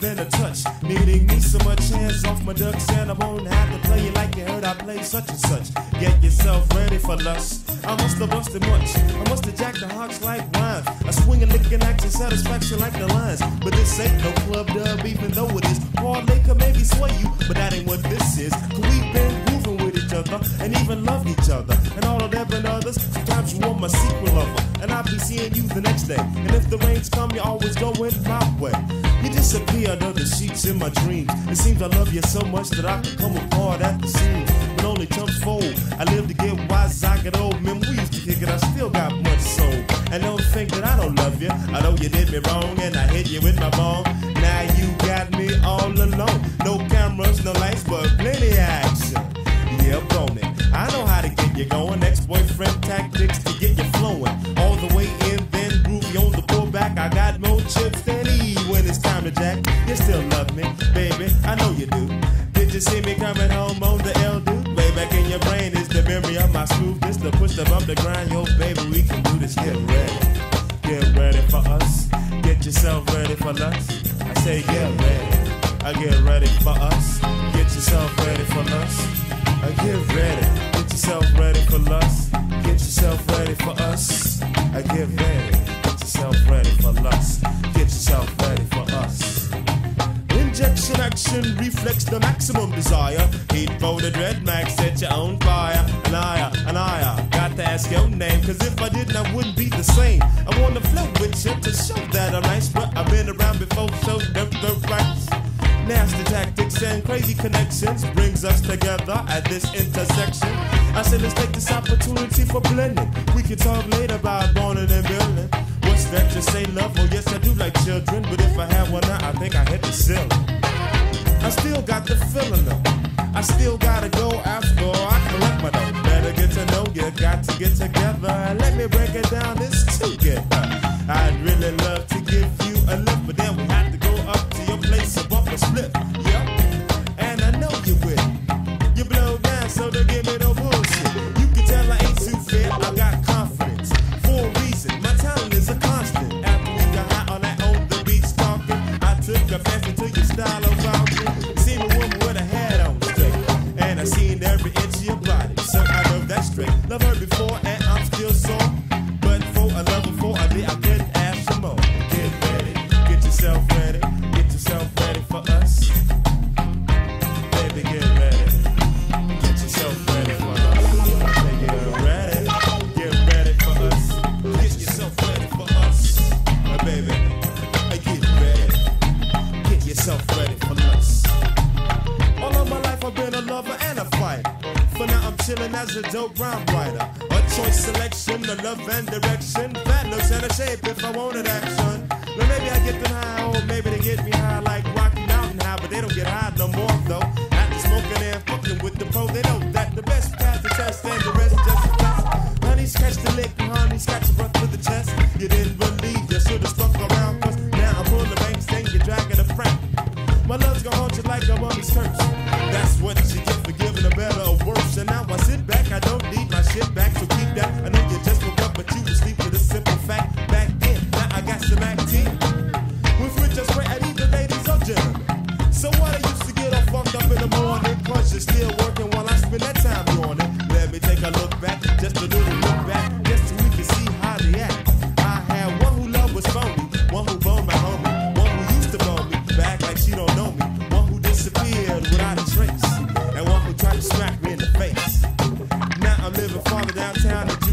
than a touch. Needing me so much hands off my ducks, and I won't have to play it like you heard I play such and such. Get yourself ready for lust. I must have busted much. I must have jacked the hawks like wine. I swing and lick and act in satisfaction like the lines. But this ain't no club dub, even though it is. Parlay could maybe sway you, but that ain't what this is. We've been moving with each other and even love each other and all of them and others. Sometimes you want my sequel lover, and I'll be seeing you the next day. And if the rains come, you always go in my way. You disappear under the sheets in my dreams. It seems I love you so much that I can come apart at the seams. But only chumps fold. I live to get wise, I get old. Man, we used to kick it, I still got much soul. And don't think that I don't love you. I know you did me wrong, and I hit you with my bone. Now you got me all alone. No cameras, no lights, but plenty action. Yeah, blown it. I know how to get you going. Ex-boyfriend tactics to get you flowing. All the way in, then groovy on the pullback. I got more chips than E when it's time to jack. You still love me, baby, I know you do. Did you see me coming home on the L-do? Way back in your brain is the memory of my smoothness. The push up on the grind, yo, baby, we can do this. Get ready. Get ready for us. Get yourself ready for us. I say get ready. I get ready for us. Get yourself ready for us. I get ready, get yourself ready for lust. Get yourself ready for us. I get ready, get yourself ready for lust. Get yourself ready for us. Injection action reflects the maximum desire. Heat for the dread max, set your own fire. And I got to ask your name, cause if I didn't I wouldn't be the same. I wanna float with you to show that I'm nice, but I've been around before, so don't rights. Nasty tactics and crazy connections brings us together at this intersection. I said let's take this opportunity for blending. We can talk later about boning and building. What's that you say, love? Oh yes, I do like children, but if I had one now, I think I hit the ceiling. I still got the feeling though. I still gotta go after I collect my dough. Better get to know you, got to get together. Let me break it down, it's together. I'd really love to give you a lift, but then we have to go up to your place and bump a split. Yep, and I know you will. You blow down, so don't give me no bullshit. You can tell I ain't too fair, I got confidence. For a reason, my talent is a constant. After we got high on that on the beach talking, I took a fancy to your style of walking. Seen a woman with a hat on straight, and I seen every inch of your body, so I know that straight. Love her before and I'm still sore, but for a level 4 I did, I couldn't ask for more. Get ready, get yourself ready. As a dope rhyme writer, a choice selection, the love and direction, fat looks and a shape if I wanted action. Well, maybe I get them high, or maybe they get me high like Rocky Mountain High, but they don't get high no more though. After smoking and fucking with the pro, they know that the best path to test and the rest just a test. Honey's catch the lick, and honey's catch the breath to the chest. You didn't believe, you should've stuck around, cause now I'm pulling the banks, then you're dragging the prank. My love's gonna haunt you like a mummy's curse. That's what you get for giving a better or worse. And now I sit back, I don't need my shit back, so keep that. I know you just woke up, but you were sleep with a simple fact. Back then, now I got some acting with which I swear at either ladies or gentlemen. So what I used to get all fucked up in the morning, cause you're still working while I spend that time yawning. Let me take a look back, just a little look back, just so we can see how they act. I had one who loved was phony, one who boned my homie, one who used to bone me back like she don't know me, one who disappeared without a trace, and one who tried to smack me in the face. Living farther downtown.